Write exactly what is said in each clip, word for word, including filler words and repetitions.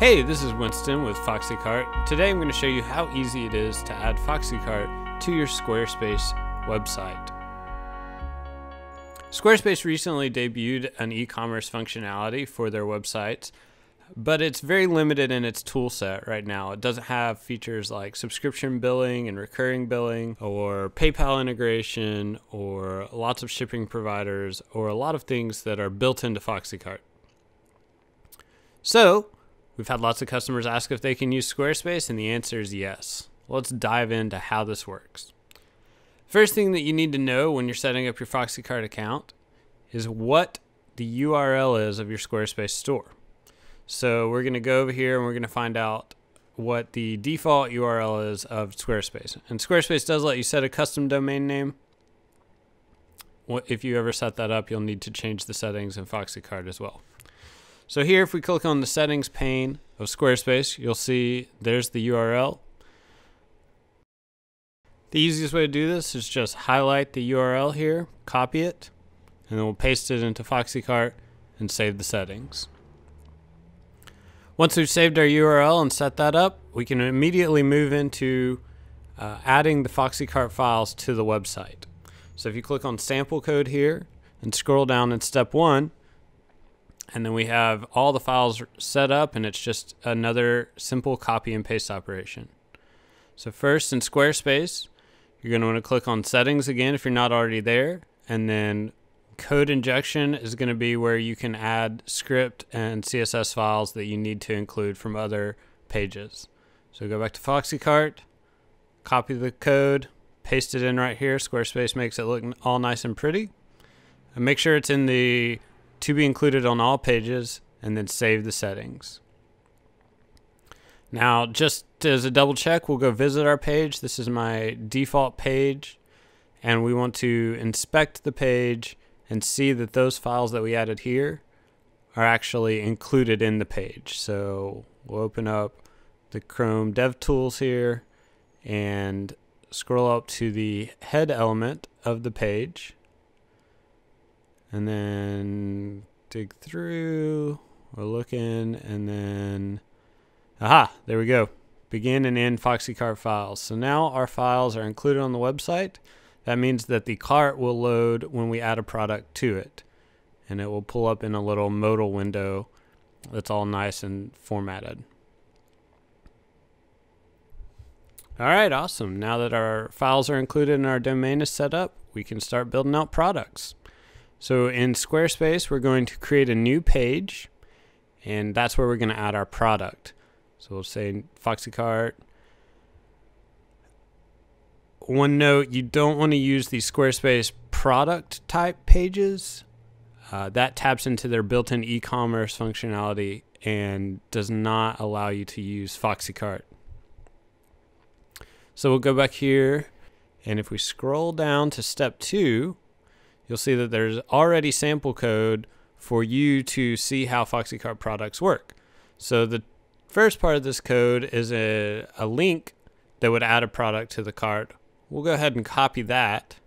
Hey, this is Winston with FoxyCart. Today I'm going to show you how easy it is to add FoxyCart to your Squarespace website. Squarespace recently debuted an e-commerce functionality for their websites, but it's very limited in its tool set right now. It doesn't have features like subscription billing and recurring billing or PayPal integration or lots of shipping providers or a lot of things that are built into FoxyCart. So, we've had lots of customers ask if they can use Squarespace, and the answer is yes. Let's dive into how this works. First thing that you need to know when you're setting up your FoxyCart account is what the U R L is of your Squarespace store. So we're going to go over here and we're going to find out what the default U R L is of Squarespace. And Squarespace does let you set a custom domain name. If you ever set that up, you'll need to change the settings in FoxyCart as well. So here, if we click on the settings pane of Squarespace, you'll see there's the U R L. The easiest way to do this is just highlight the U R L here, copy it, and then we'll paste it into FoxyCart and save the settings. Once we've saved our U R L and set that up, we can immediately move into uh, adding the FoxyCart files to the website. So if you click on sample code here and scroll down in step one, and then we have all the files set up, and it's just another simple copy and paste operation. So first in Squarespace, you're going to want to click on settings again if you're not already there. And then code injection is going to be where you can add script and C S S files that you need to include from other pages. So go back to FoxyCart, copy the code, paste it in right here. Squarespace makes it look all nice and pretty. And make sure it's in the to be included on all pages, and then save the settings. Now, just as a double check, we'll go visit our page. This is my default page, and we want to inspect the page and see that those files that we added here are actually included in the page. So we'll open up the Chrome DevTools here and scroll up to the head element of the page. And then dig through, we're looking, and then, aha, there we go. Begin and end FoxyCart files. So now our files are included on the website. That means that the cart will load when we add a product to it. And it will pull up in a little modal window that's all nice and formatted. All right, awesome. Now that our files are included and our domain is set up, we can start building out products. So in Squarespace, we're going to create a new page, and that's where we're going to add our product. So we'll say FoxyCart. One note, you don't want to use the Squarespace product type pages. Uh, that taps into their built-in e-commerce functionality and does not allow you to use FoxyCart. So we'll go back here, and if we scroll down to step two, you'll see that there's already sample code for you to see how FoxyCart products work. So the first part of this code is a, a link that would add a product to the cart. We'll go ahead and copy that.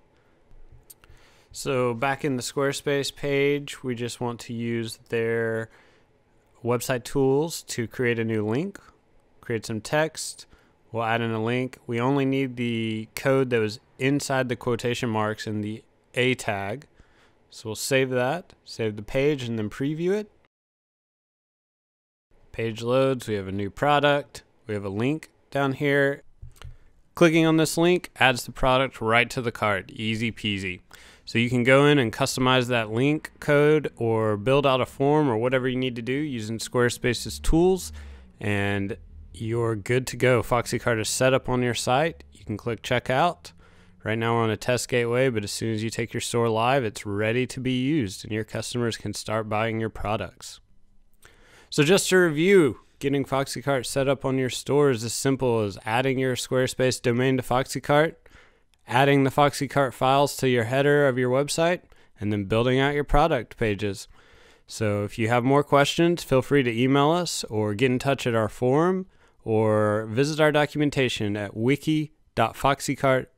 So back in the Squarespace page, we just want to use their website tools to create a new link, create some text. We'll add in a link. We only need the code that was inside the quotation marks in the A tag. So we'll save that, save the page, and then preview it. Page loads, we have a new product, we have a link down here. Clicking on this link adds the product right to the cart, easy peasy. So you can go in and customize that link code or build out a form or whatever you need to do using Squarespace's tools, and you're good to go. FoxyCart is set up on your site. You can click checkout. Right now we're on a test gateway, but as soon as you take your store live, it's ready to be used and your customers can start buying your products. So just to review, getting FoxyCart set up on your store is as simple as adding your Squarespace domain to FoxyCart, adding the FoxyCart files to your header of your website, and then building out your product pages. So if you have more questions, feel free to email us or get in touch at our forum or visit our documentation at wiki dot foxycart